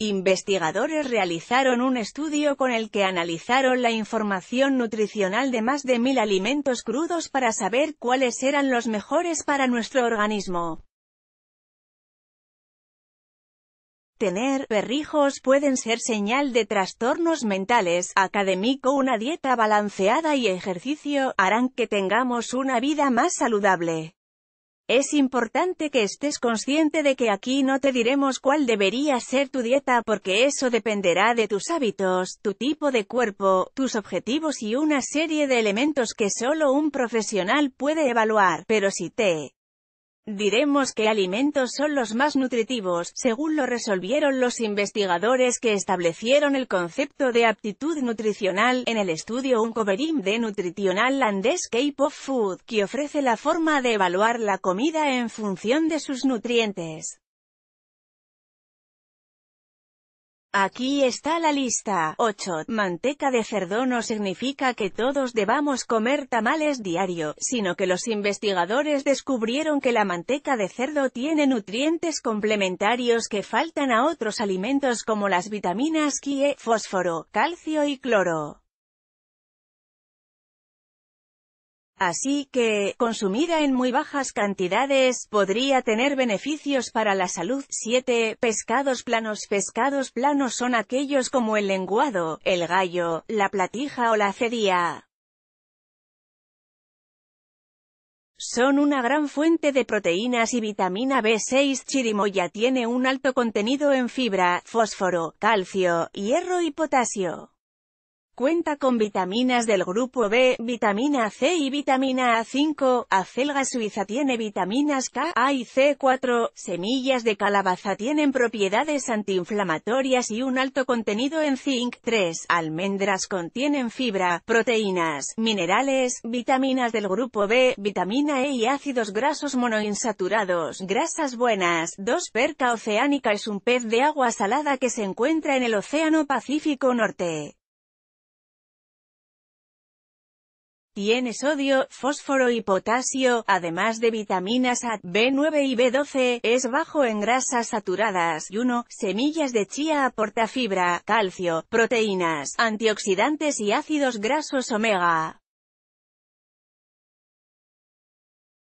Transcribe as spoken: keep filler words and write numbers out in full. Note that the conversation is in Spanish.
Investigadores realizaron un estudio con el que analizaron la información nutricional de más de mil alimentos crudos para saber cuáles eran los mejores para nuestro organismo. Tener perrijos pueden ser señal de trastornos mentales. Académico, una dieta balanceada y ejercicio harán que tengamos una vida más saludable. Es importante que estés consciente de que aquí no te diremos cuál debería ser tu dieta porque eso dependerá de tus hábitos, tu tipo de cuerpo, tus objetivos y una serie de elementos que solo un profesional puede evaluar, pero si te diremos qué alimentos son los más nutritivos, según lo resolvieron los investigadores que establecieron el concepto de aptitud nutricional, en el estudio Uncovering the Nutritional Landscapes of Food, que ofrece la forma de evaluar la comida en función de sus nutrientes. Aquí está la lista. ocho. Manteca de cerdo. No significa que todos debamos comer tamales diario, sino que los investigadores descubrieron que la manteca de cerdo tiene nutrientes complementarios que faltan a otros alimentos como las vitaminas K E, fósforo, calcio y cloro. Así que, consumida en muy bajas cantidades, podría tener beneficios para la salud. siete. Pescados planos. Pescados planos son aquellos como el lenguado, el gallo, la platija o la jedía. Son una gran fuente de proteínas y vitamina B seis. Chirimoya tiene un alto contenido en fibra, fósforo, calcio, hierro y potasio. Cuenta con vitaminas del grupo B, vitamina C y vitamina A cinco, acelga suiza tiene vitaminas K, A y C cuatro, semillas de calabaza tienen propiedades antiinflamatorias y un alto contenido en zinc. tres. Almendras contienen fibra, proteínas, minerales, vitaminas del grupo B, vitamina E y ácidos grasos monoinsaturados. Grasas buenas. dos. Perca oceánica es un pez de agua salada que se encuentra en el Océano Pacífico Norte. Tiene sodio, fósforo y potasio, además de vitaminas A, B nueve y B doce, es bajo en grasas saturadas. Y uno. Semillas de chía aporta fibra, calcio, proteínas, antioxidantes y ácidos grasos omega.